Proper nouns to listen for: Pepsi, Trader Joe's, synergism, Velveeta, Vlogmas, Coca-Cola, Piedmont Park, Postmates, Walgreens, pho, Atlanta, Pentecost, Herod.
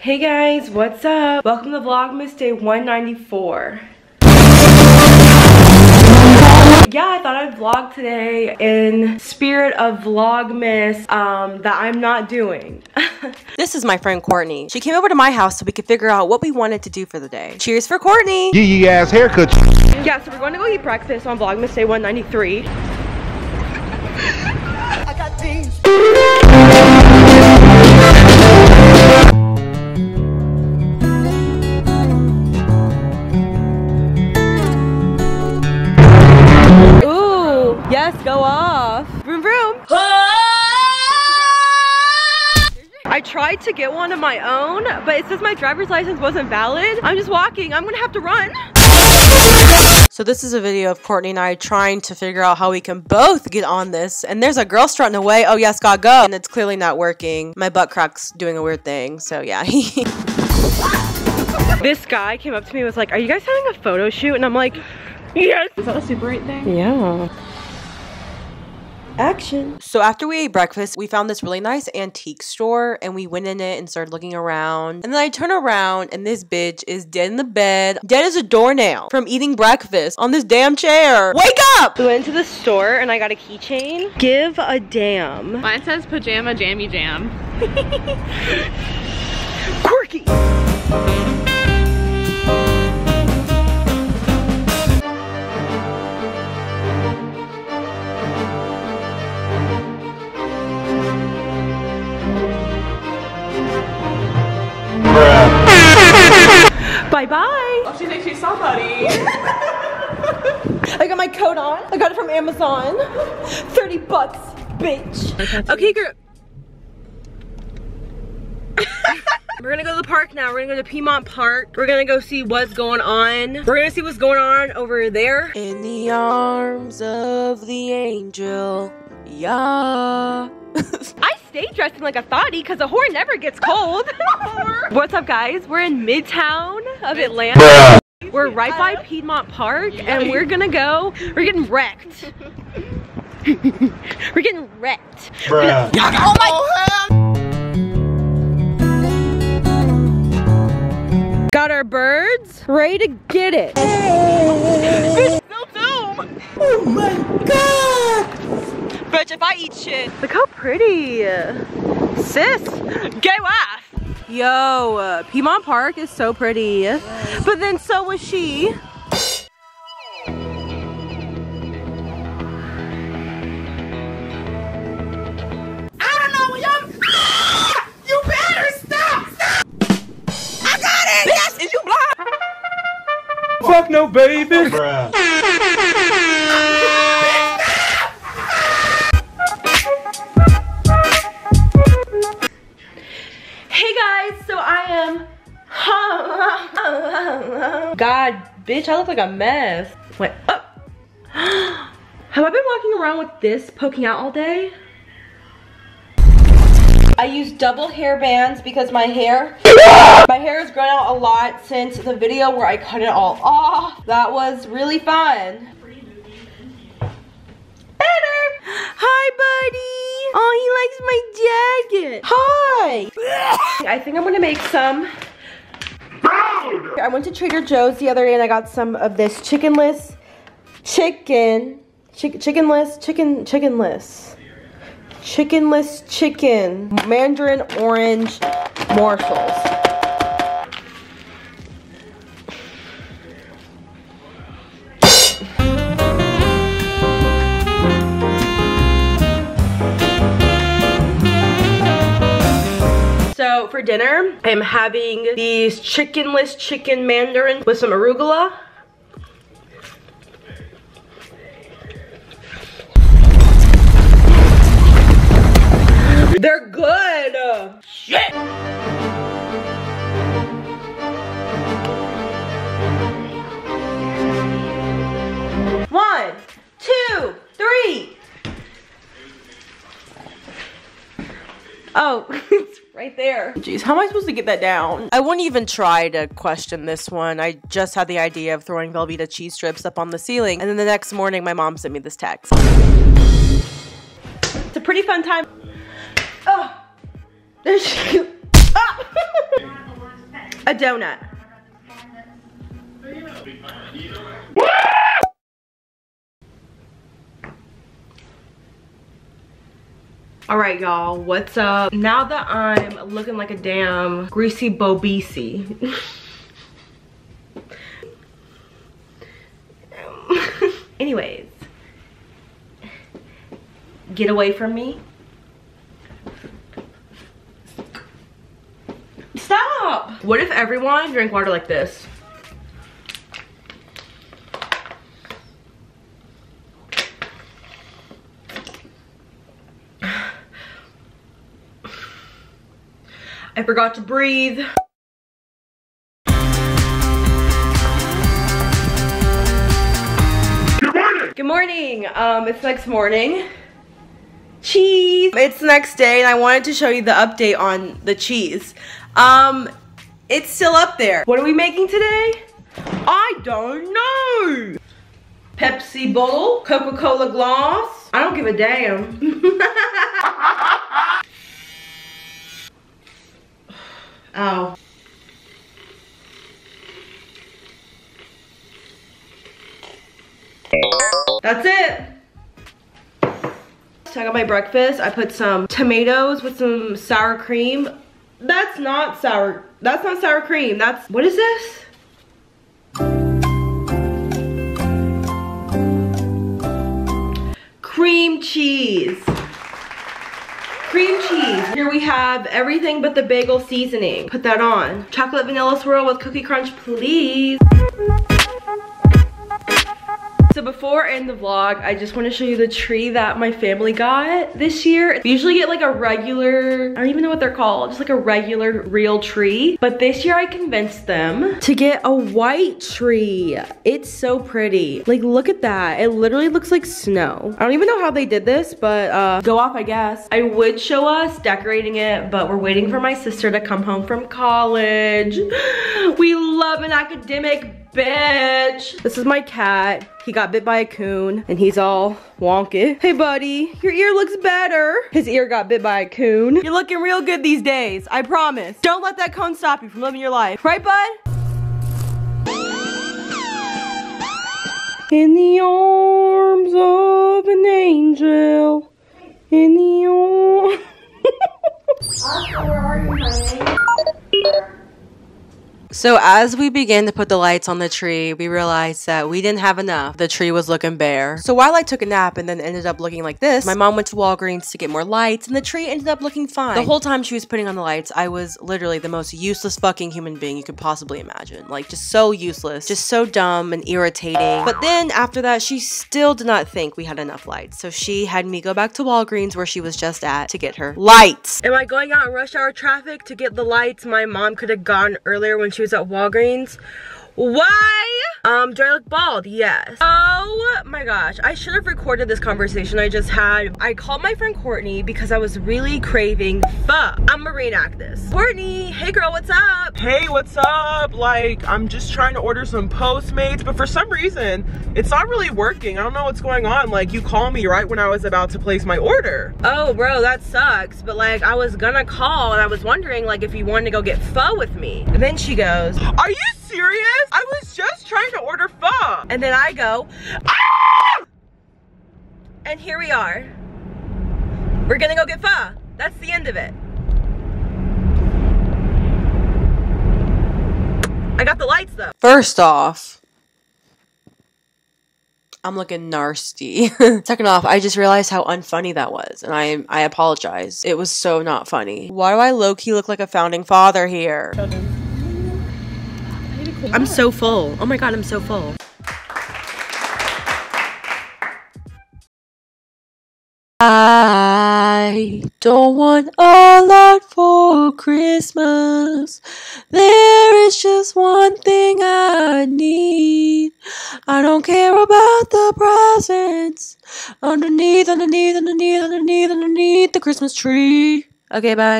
Hey guys, what's up? Welcome to Vlogmas Day 194. Yeah, I thought I'd vlog today in spirit of Vlogmas that I'm not doing. This is my friend Courtney. She came over to my house so we could figure out what we wanted to do for the day. Cheers for Courtney! Yee ass haircut. Yeah, so we're going to go eat breakfast on Vlogmas Day 193. I got these. Yes, go off. Vroom vroom. I tried to get one of my own, but it says my driver's license wasn't valid. I'm just walking. I'm gonna have to run. So this is a video of Courtney and I trying to figure out how we can both get on this. And there's a girl strutting away. Oh yes, gotta go. And it's clearly not working. My butt crack's doing a weird thing. So yeah. This guy came up to me and was like, "Are you guys having a photo shoot?" And I'm like, "Yes." Is that a Super 8 thing? Yeah. Action. So after we ate breakfast, we found this really nice antique store and we went in it and started looking around. And then I turn around and this bitch is dead in the bed, dead as a doornail from eating breakfast on this damn chair. Wake up! We went to the store and I got a keychain. Give a damn. Mine says pajama jammy jam. Quirky. Bye-bye. Oh, she thinks she's somebody. I got my coat on. I got it from Amazon. 30 bucks, bitch. Okay, girl. We're gonna go to the park now. We're gonna go to Piedmont Park. We're gonna go see what's going on. We're gonna see what's going on over there. In the arms of the angel, yeah. I stay dressed in like a thottie because a whore never gets cold. What's up, guys? We're in Midtown of Atlanta. We're right by Piedmont Park and we're gonna go. We're getting wrecked. We're getting wrecked. Bruh. Oh my God. Got our birds ready to get it. Bitch, zoom. Oh my God. Bitch, if I eat shit. Look how pretty. Sis, gay wife. Yo, Piedmont Park is so pretty. Yes. But then so was she. I don't know, you better stop. I got it. Bitch, is you blind? Fuck no, baby. Bruh. God, bitch, I look like a mess. Went up. Have I been walking around with this poking out all day? I use double hair bands because my hair has grown out a lot since the video where I cut it all off. That was really fun. Better. Hi, buddy. Oh, he likes my jacket. Hi. I think I'm gonna make some. I went to Trader Joe's the other day and I got some of this chickenless chicken, mandarin orange morsels. So for dinner, I'm having these chickenless chicken mandarins with some arugula. They're good. Shit. One, two, three. Oh, it's right there. Jeez, how am I supposed to get that down? I wouldn't even try to question this one. I just had the idea of throwing Velveeta cheese strips up on the ceiling. And then the next morning, my mom sent me this text. It's a pretty fun time. Oh, there she goes. Ah. A donut. Alright y'all, what's up? Now that I'm looking like a damn greasy bobisi. Anyways, get away from me. Stop! What if everyone drank water like this? I forgot to breathe. Good morning, it's next morning. Cheese! It's the next day and I wanted to show you the update on the cheese. It's still up there. What are we making today? I don't know! Pepsi bowl, Coca-Cola glass. I don't give a damn. Ow. That's it. So I got my breakfast. I put some tomatoes with some sour cream. That's not sour. That's not sour cream. That's, what is this? Cream cheese. Cream cheese. Here we have everything but the bagel seasoning. Put that on. Chocolate vanilla swirl with cookie crunch, please. So before I end the vlog, I just want to show you the tree that my family got this year. We usually get like a regular, I don't even know what they're called, just like a regular real tree. But this year I convinced them to get a white tree. It's so pretty. Like look at that. It literally looks like snow. I don't even know how they did this, but go off I guess. I would show us decorating it, but we're waiting for my sister to come home from college. We love an academic bitch. This is my cat. He got bit by a coon and he's all wonky. Hey buddy, your ear looks better. His ear got bit by a coon. You're looking real good these days, I promise. Don't let that coon stop you from living your life. Right, bud? In the arms of an angel. In the arms. Where are you, honey? So as we began to put the lights on the tree, we realized that we didn't have enough. The tree was looking bare. So while I took a nap and then ended up looking like this, my mom went to Walgreens to get more lights and the tree ended up looking fine. The whole time she was putting on the lights, I was literally the most useless fucking human being you could possibly imagine. Like just so useless, just so dumb and irritating. But then after that, she still did not think we had enough lights. So she had me go back to Walgreens where she was just at to get her lights. Am I going out in rush hour traffic to get the lights? My mom could have gone earlier when she was at Walgreens. Why? Do I look bald? Yes. Oh my gosh, I should have recorded this conversation I just had. I called my friend Courtney because I was really craving pho. I'm gonna reenact this. Courtney, hey girl, what's up? Hey, what's up? Like, I'm just trying to order some Postmates, but for some reason, it's not really working. I don't know what's going on. Like, you called me right when I was about to place my order. Oh, bro, that sucks. But like, I was gonna call and I was wondering like if you wanted to go get pho with me. And then she goes, are you serious? I was just trying to order pho. And then I go, ah! And here we are. We're gonna go get pho. That's the end of it. I got the lights though. First off, I'm looking nasty. Second off, I just realized how unfunny that was and I apologize. It was so not funny. Why do I low-key look like a founding father here? I'm so full. Oh my god, I'm so full. I don't want a lot for Christmas. There is just one thing I need. I don't care about the presents underneath the Christmas tree. Okay, bye.